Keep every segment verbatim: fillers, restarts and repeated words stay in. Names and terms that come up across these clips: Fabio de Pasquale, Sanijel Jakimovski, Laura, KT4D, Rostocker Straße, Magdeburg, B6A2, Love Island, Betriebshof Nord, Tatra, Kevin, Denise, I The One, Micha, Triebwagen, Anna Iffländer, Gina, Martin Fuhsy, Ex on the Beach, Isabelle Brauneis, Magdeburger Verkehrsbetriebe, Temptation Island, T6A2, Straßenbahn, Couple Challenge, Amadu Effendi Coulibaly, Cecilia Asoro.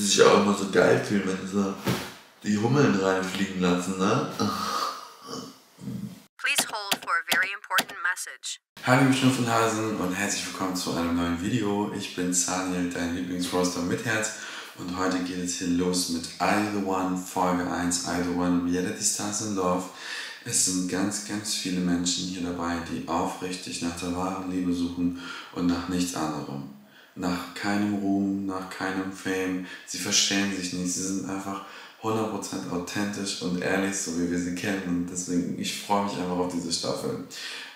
die sich auch immer so geil fühlen, wenn sie so die Hummeln reinfliegen lassen, ne? Please hold for a very important message. Hallo liebe Schnuffelhasen und herzlich willkommen zu einem neuen Video. Ich bin Sanijel, dein Lieblingsroster mit Herz. Und heute geht es hier los mit I The One, Folge eins, I The One, Reality Stars in Love. Es sind ganz, ganz viele Menschen hier dabei, die aufrichtig nach der wahren Liebe suchen und nach nichts anderem. Nach keinem Ruhm, nach keinem Fame, sie verstellen sich nicht, sie sind einfach hundert Prozent authentisch und ehrlich, so wie wir sie kennen, und deswegen, ich freue mich einfach auf diese Staffel.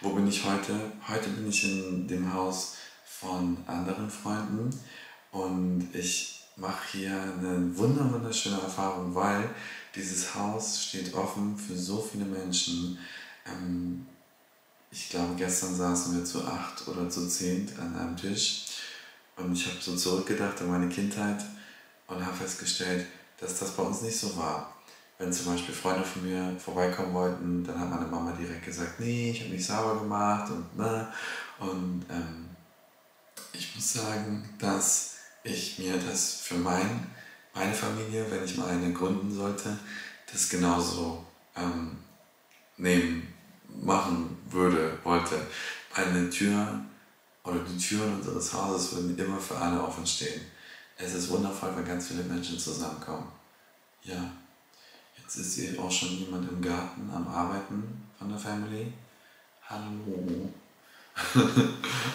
Wo bin ich heute? Heute bin ich in dem Haus von anderen Freunden und ich mache hier eine wunderschöne Erfahrung, weil dieses Haus steht offen für so viele Menschen. Ähm, ich glaube, gestern saßen wir zu acht oder zu zehn an einem Tisch und ich habe so zurückgedacht an meine Kindheit und habe festgestellt, dass das bei uns nicht so war. Wenn zum Beispiel Freunde von mir vorbeikommen wollten, dann hat meine Mama direkt gesagt, nee, ich habe mich sauber gemacht und ne. Und ähm, ich muss sagen, dass ich mir das für mein, meine Familie, wenn ich mal eine gründen sollte, das genauso ähm, nehmen, machen würde, wollte. Meine Tür oder die Türen unseres Hauses würden immer für alle offen stehen. Es ist wundervoll, wenn ganz viele Menschen zusammenkommen. Ja, jetzt ist hier auch schon jemand im Garten am Arbeiten von der Family. Hallo.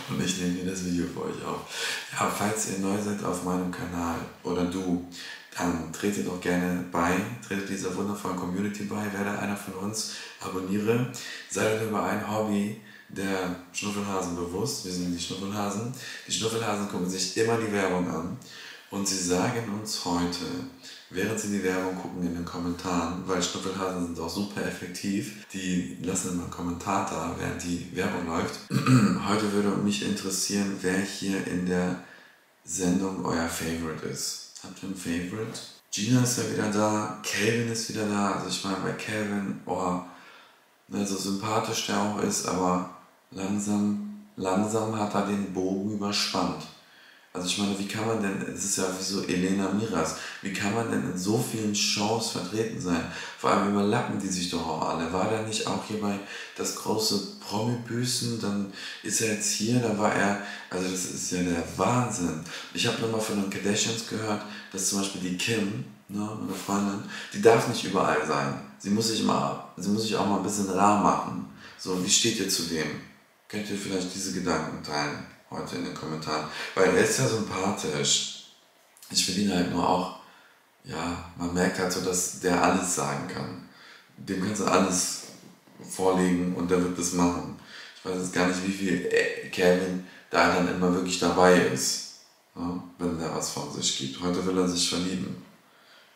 Und ich nehme hier das Video für euch auf. Ja, falls ihr neu seid auf meinem Kanal oder du, dann tretet doch gerne bei, tretet dieser wundervollen Community bei, werde einer von uns, abonniere, seid euch über ein Hobby der Schnuffelhasen bewusst, wir sind die Schnuffelhasen. Die Schnuffelhasen gucken sich immer die Werbung an und sie sagen uns heute, während sie die Werbung gucken, in den Kommentaren, weil Schnuffelhasen sind auch super effektiv, die lassen immer einen Kommentar da, während die Werbung läuft. Heute würde mich interessieren, wer hier in der Sendung euer Favorite ist. Habt ihr ein Favorite? Gina ist ja wieder da, Kevin ist wieder da, also ich meine bei Kevin, oh, ne, so sympathisch der auch ist, aber langsam, langsam hat er den Bogen überspannt. Also ich meine, wie kann man denn, es ist ja wie so Elena Miras, wie kann man denn in so vielen Shows vertreten sein? Vor allem überlappen die sich doch auch alle. War der nicht auch hier bei das große Promi-Büßen, dann ist er jetzt hier, da war er, also das ist ja der Wahnsinn. Ich habe nochmal von den Kardashians gehört, dass zum Beispiel die Kim, ne, meine Freundin, die darf nicht überall sein. Sie muss sich mal, sie muss sich auch mal ein bisschen rar machen. So, wie steht ihr zu dem? Könnt ihr vielleicht diese Gedanken teilen? Heute in den Kommentaren, weil er ist ja sympathisch. Ich will ihn halt nur auch, ja, man merkt halt so, dass der alles sagen kann. Dem kannst du alles vorlegen und der wird das machen. Ich weiß jetzt gar nicht, wie viel Kevin da dann immer wirklich dabei ist, ne, wenn der was von sich gibt. Heute will er sich verlieben.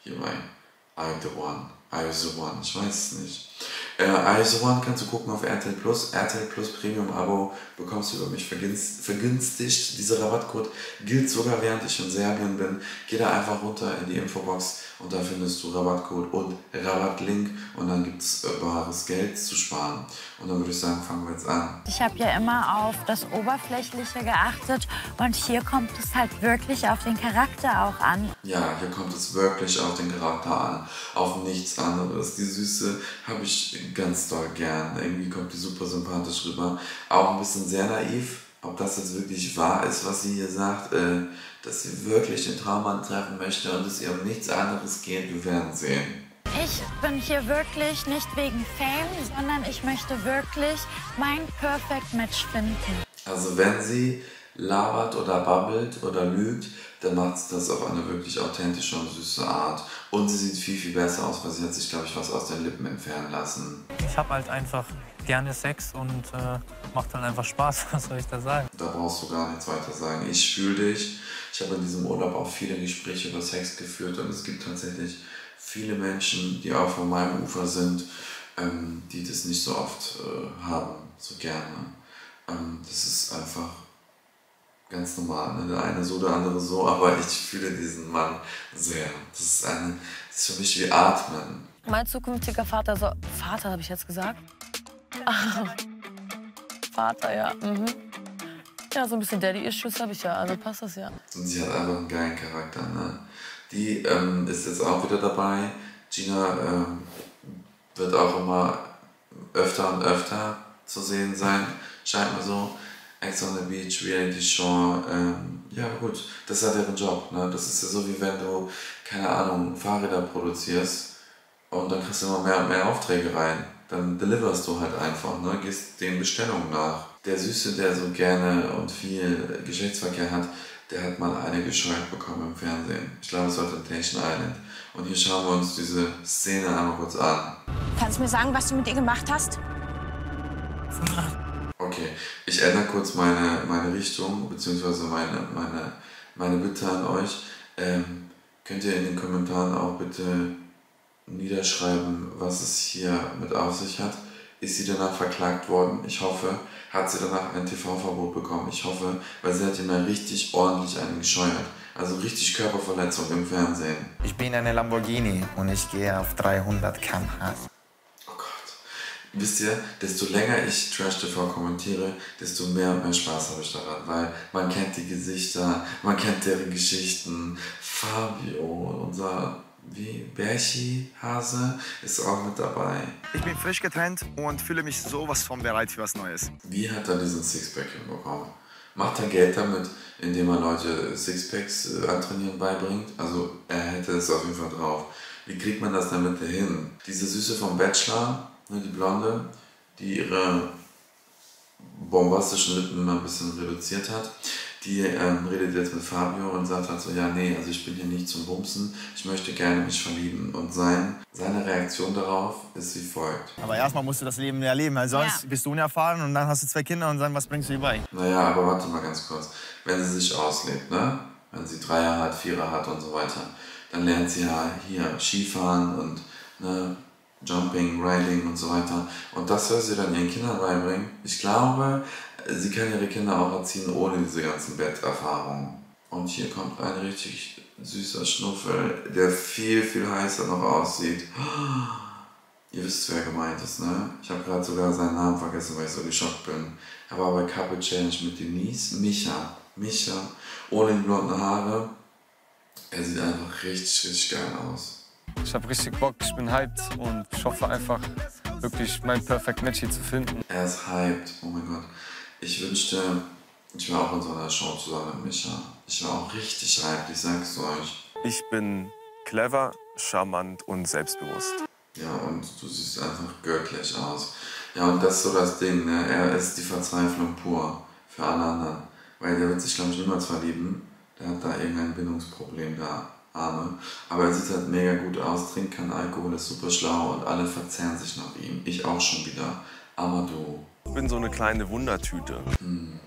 Hier bei I The One, I The One, ich weiß es nicht. Äh, I The One kannst du gucken auf R T L plus, R T L plus Premium-Abo bekommst du über mich vergünstigt. Dieser Rabattcode gilt sogar, während ich in Serbien bin. Geh da einfach runter in die Infobox und da findest du Rabattcode und Rabattlink und dann gibt es äh, bares Geld zu sparen. Und dann würde ich sagen, fangen wir jetzt an. Ich habe ja immer auf das Oberflächliche geachtet und hier kommt es halt wirklich auf den Charakter auch an. Ja, hier kommt es wirklich auf den Charakter an, auf nichts anderes. Die Süße habe ich ganz doll gern. Irgendwie kommt die super sympathisch rüber. Auch ein bisschen sehr naiv, ob das jetzt wirklich wahr ist, was sie hier sagt, äh, dass sie wirklich den Traummann treffen möchte und es ihr um nichts anderes geht, wir werden sehen. Ich bin hier wirklich nicht wegen Fame, sondern ich möchte wirklich mein Perfect Match finden. Also wenn sie labert oder babbelt oder lügt, dann macht sie das auf eine wirklich authentische und süße Art. Und sie sieht viel, viel besser aus, weil sie hat sich, glaube ich, was aus den Lippen entfernen lassen. Ich habe halt einfach gerne Sex und äh, macht dann einfach Spaß, was soll ich da sagen? Da brauchst du gar nichts weiter sagen. Ich fühle dich. Ich habe in diesem Urlaub auch viele Gespräche über Sex geführt und es gibt tatsächlich viele Menschen, die auch von meinem Ufer sind, ähm, die das nicht so oft äh, haben, so gerne. Ähm, das ist einfach ganz normal, ne? Der eine so, der andere so, aber ich fühle diesen Mann sehr. Das ist, eine, das ist für mich wie Atmen. Mein zukünftiger Vater, so, Vater habe ich jetzt gesagt? Ah, Vater, ja. Mhm. Ja, so ein bisschen Daddy-Issues habe ich ja, also passt das ja. Und sie hat einfach einen geilen Charakter, ne? Die ähm, ist jetzt auch wieder dabei. Gina ähm, wird auch immer öfter und öfter zu sehen sein, scheint mir so. Ex on the Beach, Reality Show, ähm, ja gut, das ist ja deren Job, ne? Das ist ja so, wie wenn du, keine Ahnung, Fahrräder produzierst und dann kriegst du immer mehr und mehr Aufträge rein. Dann deliverst du halt einfach, ne? Gehst den Bestellungen nach. Der Süße, der so gerne und viel Geschlechtsverkehr hat, der hat mal eine gescheuert bekommen im Fernsehen. Ich glaube, es war Temptation Island. Und hier schauen wir uns diese Szene einmal kurz an. Kannst du mir sagen, was du mit ihr gemacht hast? Okay, ich ändere kurz meine, meine Richtung, beziehungsweise meine, meine, meine Bitte an euch. Ähm, könnt ihr in den Kommentaren auch bitte niederschreiben, was es hier mit auf sich hat? Ist sie danach verklagt worden? Ich hoffe. Hat sie danach ein T V-Verbot bekommen? Ich hoffe, weil sie hat ihm mal richtig ordentlich einen gescheuert. Also richtig Körperverletzung im Fernsehen. Ich bin eine Lamborghini und ich gehe auf dreihundert Kilometer pro Stunde. Wisst ihr, desto länger ich Trash-T V kommentiere, desto mehr und mehr Spaß habe ich daran, weil man kennt die Gesichter, man kennt deren Geschichten. Fabio, unser wie Bärchi-Hase, ist auch mit dabei. Ich bin frisch getrennt und fühle mich sowas von bereit für was Neues. Wie hat er diesen Sixpack hinbekommen? Macht er Geld damit, indem er Leute Sixpacks äh, antrainieren beibringt? Also er hätte es auf jeden Fall drauf. Wie kriegt man das damit hin? Diese Süße vom Bachelor, die Blonde, die ihre bombastischen Lippen mal ein bisschen reduziert hat, die ähm, redet jetzt mit Fabio und sagt halt so, ja nee, also ich bin hier nicht zum Bumsen, ich möchte gerne mich verlieben. Und sein, seine Reaktion darauf ist wie folgt. Aber erstmal musst du das Leben ja leben, weil sonst ja. bist du unerfahren und dann hast du zwei Kinder und dann, was bringst du ihr bei? Naja, aber warte mal ganz kurz, wenn sie sich auslebt, ne? Wenn sie Dreier hat, Vierer hat und so weiter, dann lernt sie ja hier Skifahren und ne, Jumping, Riding und so weiter. Und das soll sie dann ihren Kindern beibringen. Ich glaube, sie kann ihre Kinder auch erziehen ohne diese ganzen Betterfahrungen. Und hier kommt ein richtig süßer Schnuffel, der viel, viel heißer noch aussieht. Ihr wisst, wer gemeint ist, ne? Ich habe gerade sogar seinen Namen vergessen, weil ich so geschockt bin. Er war bei Couple Challenge mit Denise. Micha. Micha. Ohne die blonden Haare. Er sieht einfach richtig, richtig geil aus. Ich habe richtig Bock, ich bin hyped und ich hoffe einfach, wirklich mein Perfect Match hier zu finden. Er ist hyped, oh mein Gott. Ich wünschte, ich war auch in so einer Show zusammen mit Micha. Ich war auch richtig hyped, ich sag's euch. Ich bin clever, charmant und selbstbewusst. Ja, und du siehst einfach göttlich aus. Ja, und das ist so das Ding, ne? Er ist die Verzweiflung pur für alle anderen. Weil der wird sich, glaube ich, niemals verlieben. Der hat da irgendein Bindungsproblem da. Arme. Aber er sieht halt mega gut aus, trinkt keinen Alkohol, ist super schlau und alle verzehren sich nach ihm. Ich auch schon wieder. Amadu. Ich bin so eine kleine Wundertüte. Hm,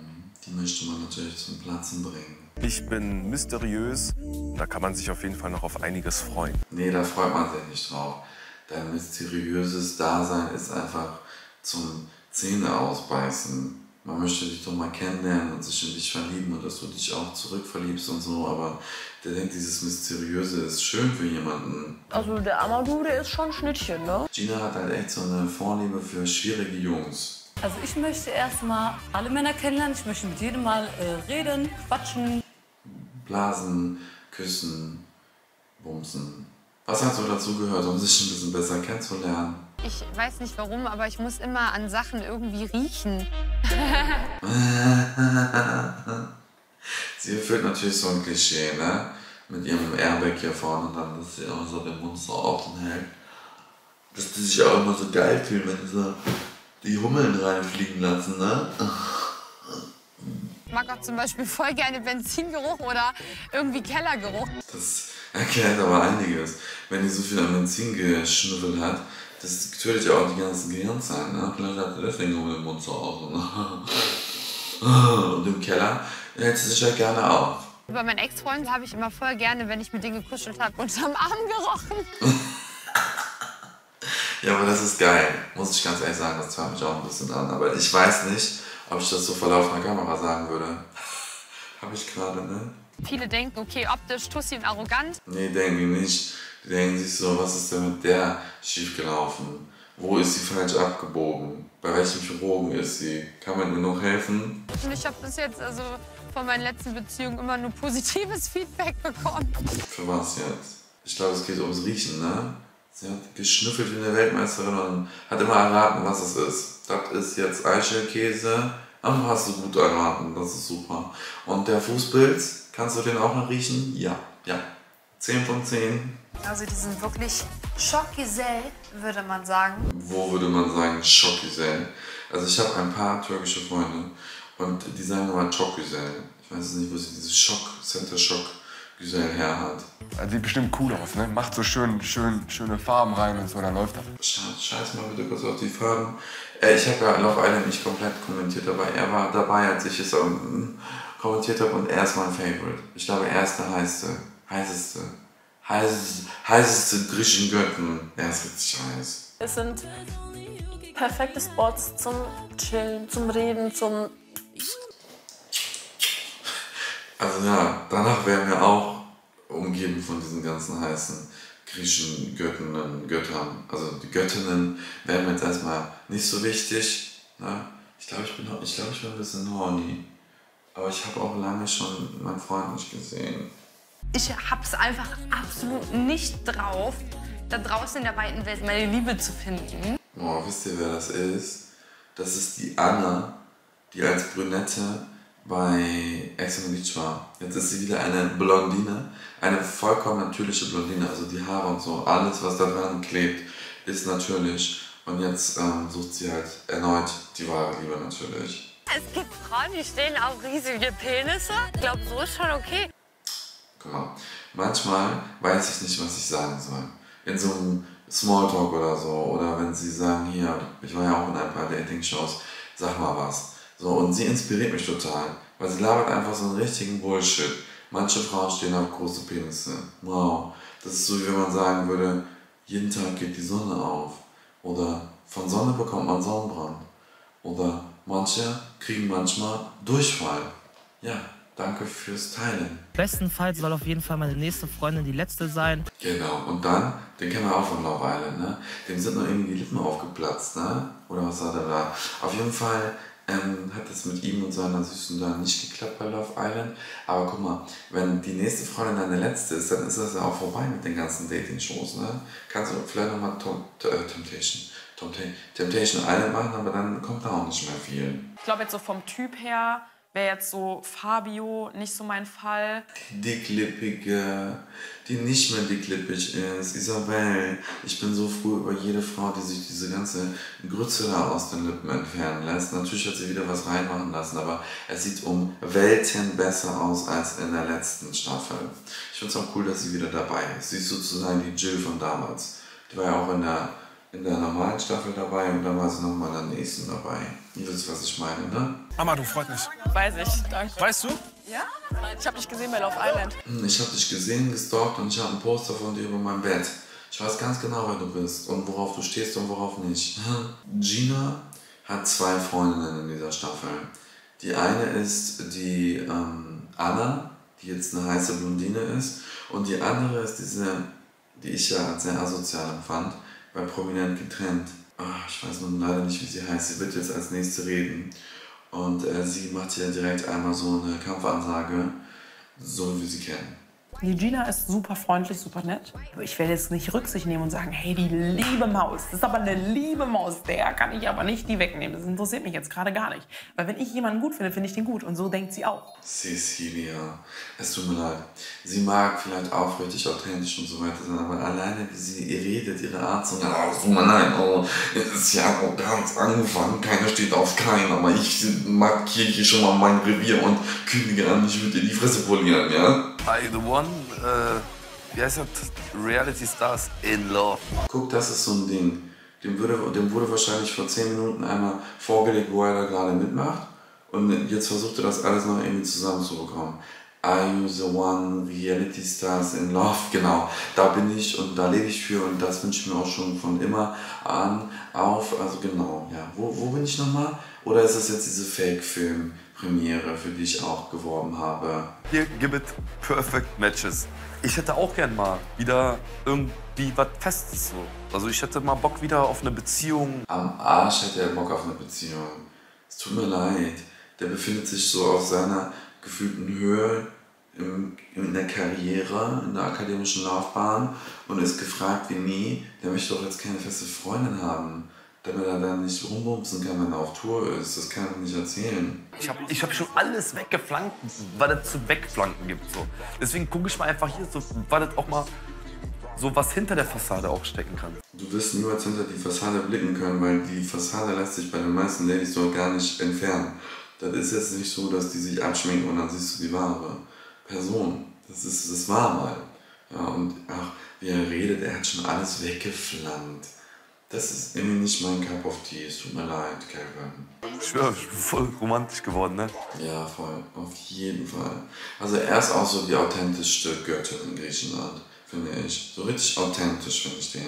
die möchte man natürlich zum Platzen bringen. Ich bin mysteriös, da kann man sich auf jeden Fall noch auf einiges freuen. Nee, da freut man sich nicht drauf. Dein mysteriöses Dasein ist einfach zum Zähne ausbeißen. Man möchte dich doch mal kennenlernen und sich in dich verlieben und dass du dich auch zurückverliebst und so, aber der denkt, dieses Mysteriöse ist schön für jemanden. Also der Amadu, der ist schon Schnittchen, ne? Gina hat halt echt so eine Vorliebe für schwierige Jungs. Also ich möchte erstmal alle Männer kennenlernen, ich möchte mit jedem mal äh, reden, quatschen. Blasen, küssen, bumsen. Was hat so dazu gehört, um sich ein bisschen besser kennenzulernen? Ich weiß nicht warum, aber ich muss immer an Sachen irgendwie riechen. Sie erfüllt natürlich so ein Klischee, ne? Mit ihrem Airbag hier vorne und dann, dass sie immer so den Mund so offen hält. Dass die sich auch immer so geil fühlen, wenn sie die Hummeln reinfliegen lassen, ne? Ich mag auch zum Beispiel voll gerne Benzingeruch oder irgendwie Kellergeruch. Das erklärt aber einiges. Wenn die so viel an Benzin geschnüffelt hat, das tötet ja auch die ganzen Gehirnzellen, ne? Vielleicht hat der Finger um den Mund so auf. Und im Keller hält sie sich halt gerne auf. Bei meinen Ex-Freunden habe ich immer voll gerne, wenn ich mit denen gekuschelt habe, unterm Arm gerochen. Ja, aber das ist geil. Muss ich ganz ehrlich sagen, das treibt mich auch ein bisschen an. Aber ich weiß nicht, ob ich das so vor laufender Kamera sagen würde. Habe ich gerade, ne? Viele denken, okay, optisch, tussi und arrogant. Nee, denke ich nicht. Die denken sich so, was ist denn mit der schiefgelaufen? Wo ist sie falsch abgebogen? Bei welchem Chirurgen ist sie? Kann man mir noch helfen? Ich habe bis jetzt also von meinen letzten Beziehungen immer nur positives Feedback bekommen. Für was jetzt? Ich glaube, es geht ums Riechen, ne? Sie hat geschnüffelt wie eine Weltmeisterin und hat immer erraten, was es ist. Das ist jetzt Eichelkäse. Aber hast du gut erraten, das ist super. Und der Fußpilz, kannst du den auch noch riechen? Ja, ja. zehn von zehn. Also die sind wirklich Schockgesell, würde man sagen. Wo würde man sagen Schockgesell? Also ich habe ein paar türkische Freunde und die sagen immer Schockgesell. Ich weiß jetzt nicht, wo sie dieses Schock, Center Schock Gesell her hat. Also sieht bestimmt cool aus, ne? Macht so schön, schön, schöne Farben rein und so, dann läuft das. Scheiß mal bitte kurz auf die Farben. Äh, ich habe ja Love Island nicht komplett kommentiert, aber er war dabei, als ich es um, kommentiert habe und er ist mein Favorite. Ich glaube, er ist der heißeste, heißeste, heißeste, heißeste griechischen Götten. Er ist richtig heiß. Es sind perfekte Spots zum Chillen, zum Reden, zum... Also ja, danach wären wir auch umgeben von diesen ganzen heißen griechischen Göttinnen, Göttern. Also die Göttinnen wären mir jetzt erstmal nicht so wichtig. Ne? Ich glaube, ich bin, ich glaub, ich bin ein bisschen horny. Aber ich habe auch lange schon meinen Freund nicht gesehen. Ich hab's einfach absolut nicht drauf, da draußen in der weiten Welt meine Liebe zu finden. Oh, wisst ihr, wer das ist? Das ist die Anna, die als Brünette bei Ex on the Beach war. Jetzt ist sie wieder eine Blondine, eine vollkommen natürliche Blondine, also die Haare und so, alles was da dran klebt, ist natürlich. Und jetzt ähm, sucht sie halt erneut die wahre Liebe natürlich. Es gibt Frauen, die stehen auf riesige Penisse. Ich glaube, so ist schon okay. Guck mal, manchmal weiß ich nicht, was ich sagen soll. In so einem Smalltalk oder so, oder wenn sie sagen, hier, ich war ja auch in ein paar Dating-Shows, sag mal was. So, und sie inspiriert mich total, weil sie labert einfach so einen richtigen Bullshit. Manche Frauen stehen auf große Penisse. Wow. Das ist so, wie wenn man sagen würde, jeden Tag geht die Sonne auf. Oder von Sonne bekommt man Sonnenbrand. Oder manche kriegen manchmal Durchfall. Ja, danke fürs Teilen. Bestenfalls soll auf jeden Fall meine nächste Freundin die letzte sein. Genau, und dann, den kennen wir auch von Love Island, ne? Dem sind noch irgendwie die Lippen aufgeplatzt, ne? Oder was hat er da? Auf jeden Fall... Ähm, hat das mit ihm und seiner Süßen dann nicht geklappt bei Love Island. Aber guck mal, wenn die nächste Freundin deine letzte ist, dann ist das ja auch vorbei mit den ganzen Dating-Shows. Ne? Kannst du vielleicht nochmal äh, Temptation, Temptation Island machen, aber dann kommt da auch nicht mehr viel. Ich glaube jetzt so vom Typ her wäre jetzt so Fabio nicht so mein Fall. Dicklippige, die nicht mehr dicklippig ist. Isabelle, ich bin so froh über jede Frau, die sich diese ganze Grütze da aus den Lippen entfernen lässt. Natürlich hat sie wieder was reinmachen lassen, aber es sieht um Welten besser aus als in der letzten Staffel. Ich finde es auch cool, dass sie wieder dabei ist. Sie ist sozusagen die Jill von damals. Die war ja auch in der, in der normalen Staffel dabei und dann war sie nochmal in der nächsten dabei. Ihr wisst, was ich meine, ne? Amadu, freut mich. Weiß ich, danke. Weißt du? Ja? Ich habe dich gesehen bei Love Island. Ich habe dich gesehen, gestalkt und ich habe ein Poster von dir über mein Bett. Ich weiß ganz genau, wer du bist und worauf du stehst und worauf nicht. Gina hat zwei Freundinnen in dieser Staffel. Die eine ist die ähm, Anna, die jetzt eine heiße Blondine ist. Und die andere ist diese, die ich ja als sehr asozial empfand, bei Prominent getrennt. Ach, ich weiß nun leider nicht, wie sie heißt. Sie wird jetzt als nächste reden. Und äh, sie macht ja direkt einmal so eine Kampfansage, so wie wir sie kennen. Die Gina ist super freundlich, super nett. Ich werde jetzt nicht Rücksicht nehmen und sagen, hey, die liebe Maus, das ist aber eine liebe Maus, der kann ich aber nicht die wegnehmen. Das interessiert mich jetzt gerade gar nicht. Weil wenn ich jemanden gut finde, finde ich den gut. Und so denkt sie auch. Cecilia, es tut mir leid. Sie mag vielleicht aufrichtig, authentisch und so weiter sein, aber alleine, wie sie redet, ihre Art so, na, oh nein, oh, es ist ja ganz angefangen, keiner steht auf keinen, aber ich markiere hier schon mal mein Revier und kündige an, ich würde dir die Fresse polieren, ja? I The One, äh, wie heißt das? Reality Stars in Love. Guck, das ist so ein Ding. Dem, würde, dem wurde wahrscheinlich vor zehn Minuten einmal vorgelegt, wo er da gerade mitmacht. Und jetzt versucht er das alles noch irgendwie zusammenzubekommen. I The One, Reality Stars in Love, genau. Da bin ich und da lebe ich für und das wünsche ich mir auch schon von immer an, auf, also genau, ja. Wo, wo bin ich nochmal? Oder ist das jetzt diese Fake-Film? Premiere, für die ich auch geworben habe. Hier gibt es Perfect Matches. Ich hätte auch gern mal wieder irgendwie was Festes. So. Also ich hätte mal Bock wieder auf eine Beziehung. Am Arsch hätte er Bock auf eine Beziehung. Es tut mir leid. Der befindet sich so auf seiner gefühlten Höhe im, in der Karriere, in der akademischen Laufbahn und ist gefragt wie nie, der möchte doch jetzt keine feste Freundin haben, damit er dann nicht rumbumsen kann, wenn er auf Tour ist. Das kann er nicht erzählen. Ich habe ich hab schon alles weggeflankt, weil es zu wegflanken gibt. So. Deswegen gucke ich mal einfach hier, so, weil das auch mal so was hinter der Fassade auch stecken kann. Du wirst niemals hinter die Fassade blicken können, weil die Fassade lässt sich bei den meisten Ladies doch gar nicht entfernen. Das ist jetzt nicht so, dass die sich abschminken und dann siehst du die wahre Person. Das, ist, das war mal. Ja, und ach, wie er redet, er hat schon alles weggeflammt. Das ist irgendwie nicht mein Cup of Tea, es tut mir leid, Kevin. Ich schwöre, ich bin voll romantisch geworden, ne? Ja, voll, auf jeden Fall. Also er ist auch so die authentischste Göttin in Griechenland, finde ich. So richtig authentisch finde ich den.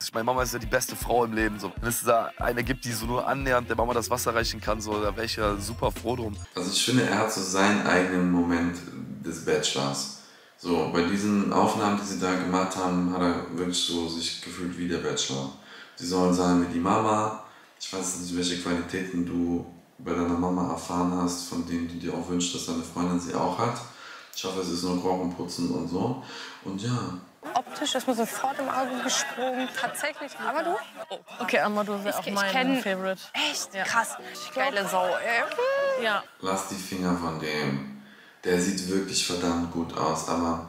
Ich meine, Mama ist ja die beste Frau im Leben. So. Wenn es da eine gibt, die so nur annähernd der Mama das Wasser reichen kann, so, da wäre ich ja super froh drum. Also ich finde, er hat so seinen eigenen Moment des Bachelors. So, bei diesen Aufnahmen, die sie da gemacht haben, hat er wirklich so sich gefühlt wie der Bachelor. Sie sollen sein wie die Mama. Ich weiß nicht, welche Qualitäten du bei deiner Mama erfahren hast, von denen du dir auch wünschst, dass deine Freundin sie auch hat. Ich hoffe, es ist nur Kochen, Putzen und so. Und ja. Optisch ist mir sofort im Auge gesprungen. Tatsächlich. Amadu? Oh. Okay, Amadu ist auch mein kenn... Favorite. Echt? Ja. Krass. Geile Sau, ey. Ja. Lass die Finger von dem. Der sieht wirklich verdammt gut aus, aber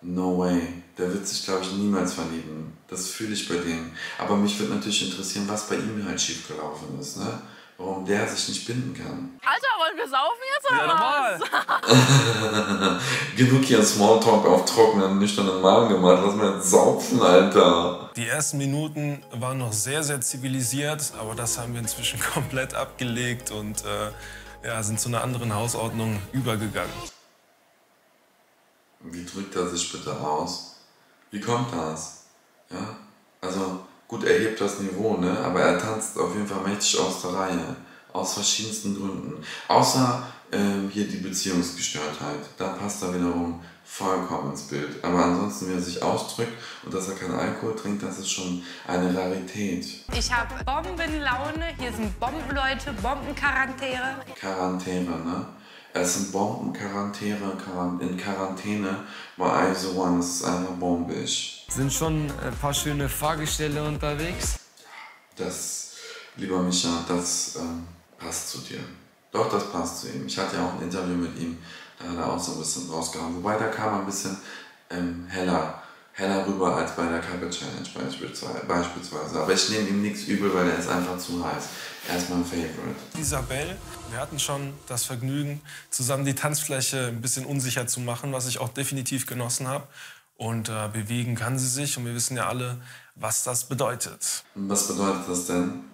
no way. Der wird sich, glaube ich, niemals verlieben. Das fühle ich bei dem. Aber mich würde natürlich interessieren, was bei ihm halt schiefgelaufen ist, ne? Warum der sich nicht binden kann. Alter, wollen wir saufen jetzt oder ja, normal. Genug hier Smalltalk auf trockenen, nüchternen Magen gemacht. Lass mal jetzt saufen, Alter. Die ersten Minuten waren noch sehr, sehr zivilisiert, aber das haben wir inzwischen komplett abgelegt und äh, ja, sind zu einer anderen Hausordnung übergegangen. Wie drückt er sich bitte aus? Wie kommt das? Ja, also... Gut, er hebt das Niveau, ne? Aber er tanzt auf jeden Fall mächtig aus der Reihe. Aus verschiedensten Gründen. Außer ähm, hier die Beziehungsgestörtheit. Da passt er wiederum vollkommen ins Bild. Aber ansonsten, wie er sich ausdrückt und dass er keinen Alkohol trinkt, das ist schon eine Rarität. Ich habe Bombenlaune. Hier sind Bombenleute, Bombenquarantäre. Quarantäre, ne? Es sind Bombenquarantäre in Quarantäne, weil I The One ist einfach bombisch. Sind schon ein paar schöne Fahrgestelle unterwegs. Das, lieber Micha, das ähm, passt zu dir. Doch, das passt zu ihm. Ich hatte ja auch ein Interview mit ihm, da hat er auch so ein bisschen rausgehauen. Wobei, da kam er ein bisschen ähm, heller, heller rüber als bei der Couple Challenge beispielsweise. Aber ich nehme ihm nichts übel, weil er ist einfach zu heiß. Er ist mein Favorite. Isabelle, wir hatten schon das Vergnügen, zusammen die Tanzfläche ein bisschen unsicher zu machen, was ich auch definitiv genossen habe. Und äh, bewegen kann sie sich und wir wissen ja alle, was das bedeutet. Und was bedeutet das denn?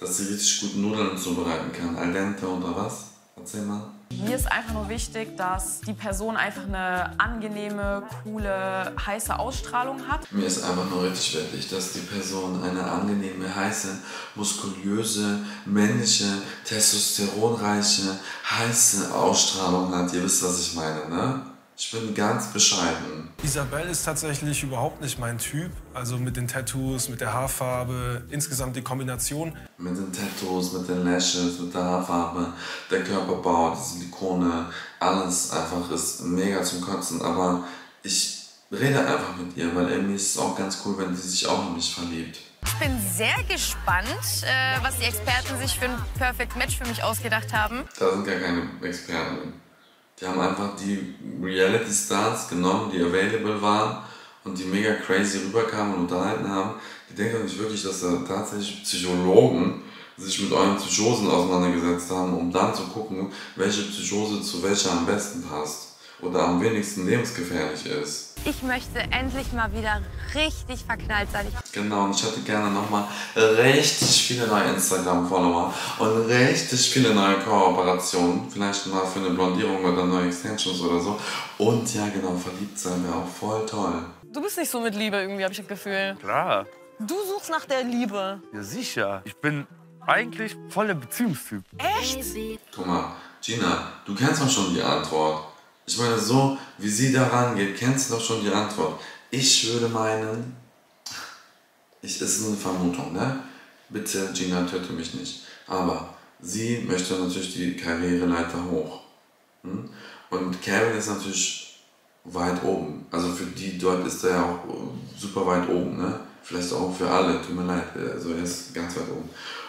Dass sie richtig gut Nudeln zubereiten kann, al dente oder was? Erzähl mal. Mir ist einfach nur wichtig, dass die Person einfach eine angenehme, coole, heiße Ausstrahlung hat. Mir ist einfach nur richtig wichtig, dass die Person eine angenehme, heiße, muskulöse, männliche, testosteronreiche, heiße Ausstrahlung hat. Ihr wisst, was ich meine, ne? Ich bin ganz bescheiden. Isabelle ist tatsächlich überhaupt nicht mein Typ. Also mit den Tattoos, mit der Haarfarbe, insgesamt die Kombination. Mit den Tattoos, mit den Lashes, mit der Haarfarbe, der Körperbau, die Silikone, alles einfach ist mega zum Kotzen. Aber ich rede einfach mit ihr, weil irgendwie ist es auch ganz cool, wenn sie sich auch in mich verliebt. Ich bin sehr gespannt, was die Experten sich für ein Perfect Match für mich ausgedacht haben. Da sind gar keine Experten. Die haben einfach die Reality-Stars genommen, die available waren und die mega crazy rüberkamen und unterhalten haben. Die denken nicht wirklich, dass da tatsächlich Psychologen sich mit euren Psychosen auseinandergesetzt haben, um dann zu gucken, welche Psychose zu welcher am besten passt oder am wenigsten lebensgefährlich ist. Ich möchte endlich mal wieder richtig verknallt sein. Genau, und ich hätte gerne nochmal richtig viele neue Instagram-Follower und richtig viele neue Kooperationen. Vielleicht mal für eine Blondierung oder neue Extensions oder so. Und ja, genau, verliebt sein wäre auch voll toll. Du bist nicht so mit Liebe irgendwie, habe ich das Gefühl. Klar. Du suchst nach der Liebe. Ja, sicher. Ich bin eigentlich voller Beziehungstyp. Echt? Guck mal, Gina, du kennst doch schon die Antwort. Ich meine, so wie sie da rangeht, kennst du doch schon die Antwort. Ich würde meinen, ich ist nur eine Vermutung, ne? Bitte, Gina, töte mich nicht. Aber sie möchte natürlich die Karriereleiter hoch. Hm? Und Kevin ist natürlich weit oben. Also für die dort ist er ja auch super weit oben, ne? Vielleicht auch für alle, tut mir leid, also er ist ganz weit oben.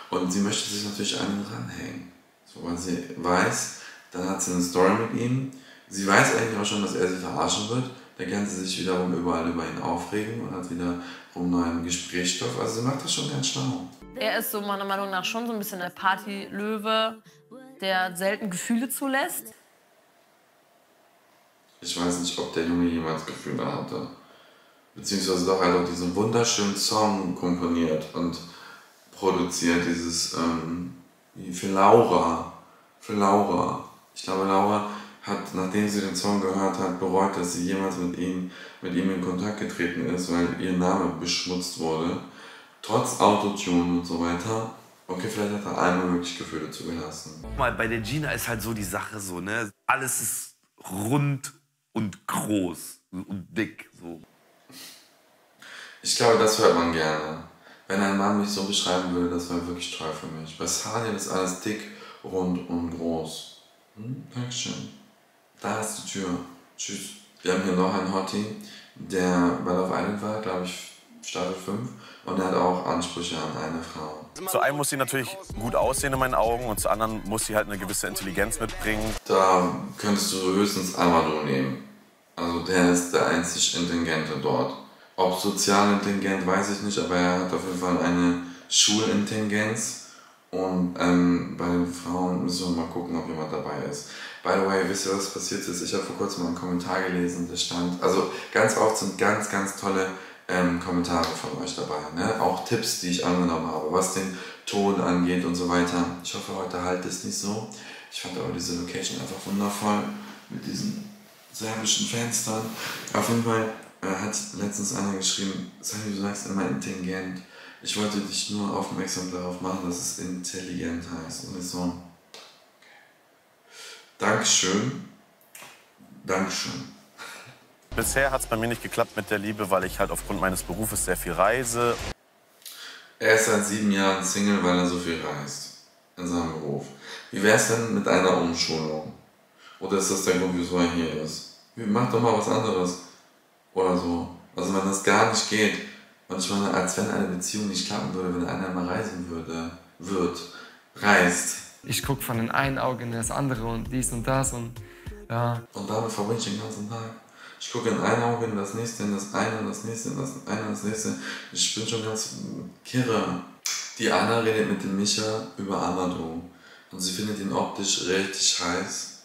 Und sie möchte sich natürlich an ihn ranhängen. So, weil sie weiß, dann hat sie eine Story mit ihm. Sie weiß eigentlich auch schon, dass er sie verarschen wird. Dann kann sie sich wiederum überall über ihn aufregen und hat wiederum neuen Gesprächsstoff. Also sie macht das schon ganz schlau. Er ist so meiner Meinung nach schon so ein bisschen der Partylöwe, der selten Gefühle zulässt. Ich weiß nicht, ob der Junge jemals Gefühle hatte. Beziehungsweise doch, er hat auch diesen wunderschönen Song komponiert und produziert, dieses ähm, für Laura. Für Laura. Ich glaube, Laura hat, nachdem sie den Song gehört hat, bereut, dass sie jemals mit ihm, mit ihm in Kontakt getreten ist, weil ihr Name beschmutzt wurde. Trotz Autotune und so weiter. Okay, vielleicht hat er einmal wirklich Gefühle zugelassen. Mal, bei der Gina ist halt so die Sache so, ne? Alles ist rund und groß und dick. So. Ich glaube, das hört man gerne. Wenn ein Mann mich so beschreiben würde, das wäre wirklich toll für mich. Bei Sanijel ist alles dick, rund und groß. Hm? Dankeschön. Da ist die Tür. Tschüss. Wir haben hier noch einen Hottie, der bei Love Island war, glaube ich, Staffel fünf. Und er hat auch Ansprüche an eine Frau. Zu einem muss sie natürlich gut aussehen in meinen Augen und zu anderen muss sie halt eine gewisse Intelligenz mitbringen. Da könntest du höchstens Amadu nehmen. Also der ist der einzig Intelligente dort. Ob sozial intelligent, weiß ich nicht, aber er hat auf jeden Fall eine Schulintelligenz. Und ähm, bei den Frauen müssen wir mal gucken, ob jemand dabei ist. By the way, wisst ihr, was passiert ist? Ich habe vor kurzem mal einen Kommentar gelesen, der stand... Also ganz oft sind ganz, ganz tolle... Ähm, Kommentare von euch dabei, ne? Auch Tipps, die ich angenommen habe, was den Ton angeht und so weiter. Ich hoffe, heute halt es nicht so. Ich fand aber diese Location einfach wundervoll mit diesen serbischen Fenstern. Auf jeden Fall äh, hat letztens einer geschrieben, Sanijel, du sagst immer intelligent. Ich wollte dich nur aufmerksam darauf machen, dass es intelligent heißt. Und ich so, okay. Dankeschön. Dankeschön. Bisher hat es bei mir nicht geklappt mit der Liebe, weil ich halt aufgrund meines Berufes sehr viel reise. Er ist seit sieben Jahren Single, weil er so viel reist in seinem Beruf. Wie wär's denn mit einer Umschulung? Oder ist das der Grund, wieso er hier ist? Mach doch mal was anderes. Oder so. Also wenn das gar nicht geht. Und ich meine, als wenn eine Beziehung nicht klappen würde, wenn einer mal reisen würde, wird, reist. Ich gucke von dem einen Auge in das andere und dies und das und ja. Und damit verbringe ich den ganzen Tag. Ich gucke in ein Auge, in das nächste, in das eine, in das nächste, in das eine, in das nächste. Ich bin schon ganz kirre. Die Anna redet mit dem Micha über Amadu. Und sie findet ihn optisch richtig heiß,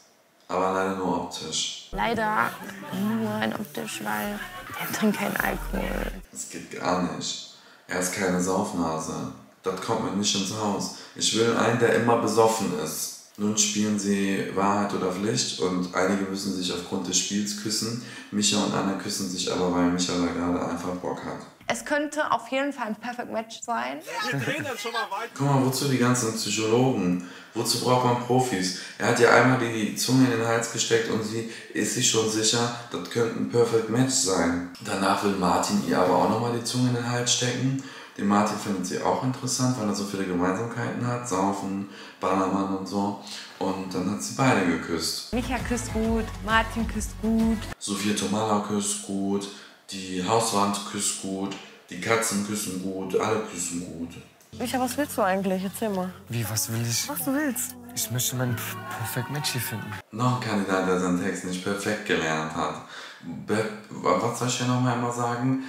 aber leider nur optisch. Leider nur ein optisch, weil er trinkt keinen Alkohol. Das geht gar nicht. Er ist keine Saufnase. Das kommt mir nicht ins Haus. Ich will einen, der immer besoffen ist. Nun spielen sie Wahrheit oder Pflicht und einige müssen sich aufgrund des Spiels küssen. Micha und Anna küssen sich aber, weil Micha da gerade einfach Bock hat. Es könnte auf jeden Fall ein Perfect Match sein. Wir drehen jetzt schon mal weiter. Guck mal, wozu die ganzen Psychologen? Wozu braucht man Profis? Er hat ihr einmal die Zunge in den Hals gesteckt und sie ist sich schon sicher, das könnte ein Perfect Match sein. Danach will Martin ihr aber auch nochmal die Zunge in den Hals stecken. Den Martin findet sie auch interessant, weil er so viele Gemeinsamkeiten hat, Saufen, Ballermann und so. Und dann hat sie beide geküsst. Micha küsst gut, Martin küsst gut. Sophia Thomalla küsst gut, die Hauswand küsst gut, die Katzen küssen gut, alle küssen gut. Micha, was willst du eigentlich? Erzähl mal. Wie, was will ich? Was du willst. Ich möchte mein Perfect Match hier finden. Noch ein Kandidat, der seinen Text nicht perfekt gelernt hat. Be was soll ich ja nochmal immer sagen?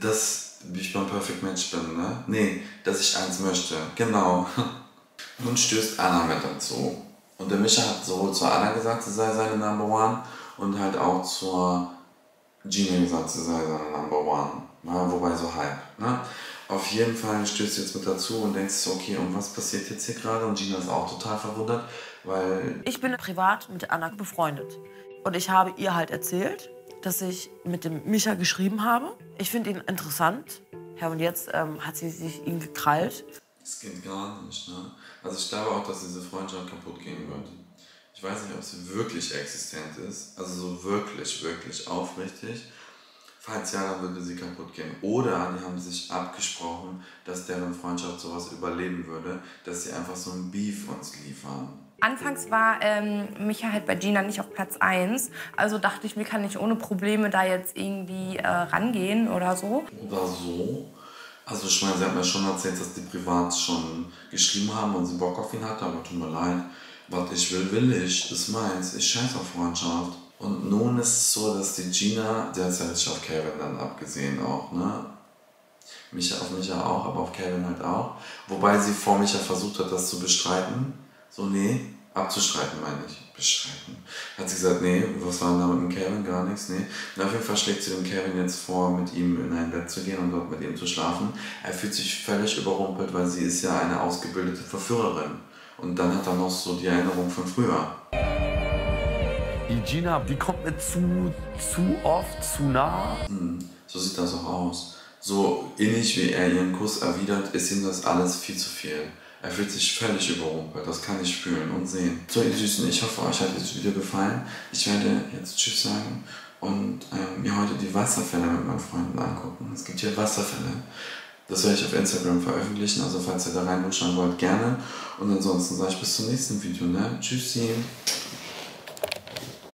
Das... wie ich beim Perfect Match bin, ne? Nee, dass ich eins möchte. Genau. Nun stößt Anna mit dazu. Und der Micha hat sowohl zur Anna gesagt, sie sei seine Number One und halt auch zur Gina gesagt, sie sei seine Number One. Ja, wobei so halb, ne? Auf jeden Fall stößt sie jetzt mit dazu und denkst, okay, und was passiert jetzt hier gerade? Und Gina ist auch total verwundert, weil... Ich bin privat mit Anna befreundet. Und ich habe ihr halt erzählt, dass ich mit dem Micha geschrieben habe. Ich finde ihn interessant. Ja, und jetzt ähm, hat sie sich ihn gekrallt. Das geht gar nicht, ne? Also ich glaube auch, dass diese Freundschaft kaputt gehen wird. Ich weiß nicht, ob sie wirklich existent ist. Also so wirklich, wirklich aufrichtig. Falls ja, dann würde sie kaputt gehen. Oder die haben sich abgesprochen, dass deren Freundschaft sowas überleben würde, dass sie einfach so ein Beef uns liefern. Anfangs war ähm, Micha halt bei Gina nicht auf Platz eins. Also dachte ich, mir kann ich ohne Probleme da jetzt irgendwie äh, rangehen oder so. Oder so. Also ich meine, sie hat mir schon erzählt, dass die privat schon geschrieben haben und sie Bock auf ihn hatte. Aber tut mir leid, was ich will, will ich. Ist meins. Ich scheiße auf Freundschaft. Und nun ist es so, dass die Gina, der ist ja nicht auf Kevin dann abgesehen auch, ne? Micha, auf Micha auch, aber auf Kevin halt auch. Wobei sie vor Micha versucht hat, das zu bestreiten. So, nee, abzustreiten meine ich. Bestreiten. Hat sie gesagt, nee, was war denn da mit dem Kevin? Gar nichts, nee. Und auf jeden Fall schlägt sie dem Kevin jetzt vor, mit ihm in ein Bett zu gehen und dort mit ihm zu schlafen. Er fühlt sich völlig überrumpelt, weil sie ist ja eine ausgebildete Verführerin. Und dann hat er noch so die Erinnerung von früher. Die Gina, die kommt mir zu, zu oft, zu nah. Hm, so sieht das auch aus. So ähnlich wie er ihren Kuss erwidert, ist ihm das alles viel zu viel. Er fühlt sich völlig überrumpelt, das kann ich fühlen und sehen. So ihr Süßen, ich hoffe, euch hat das Video gefallen. Ich werde jetzt Tschüss sagen und ähm, mir heute die Wasserfälle mit meinen Freunden angucken. Es gibt hier Wasserfälle. Das werde ich auf Instagram veröffentlichen, also falls ihr da reinschauen wollt, gerne. Und ansonsten sage ich bis zum nächsten Video, ne? Tschüssi.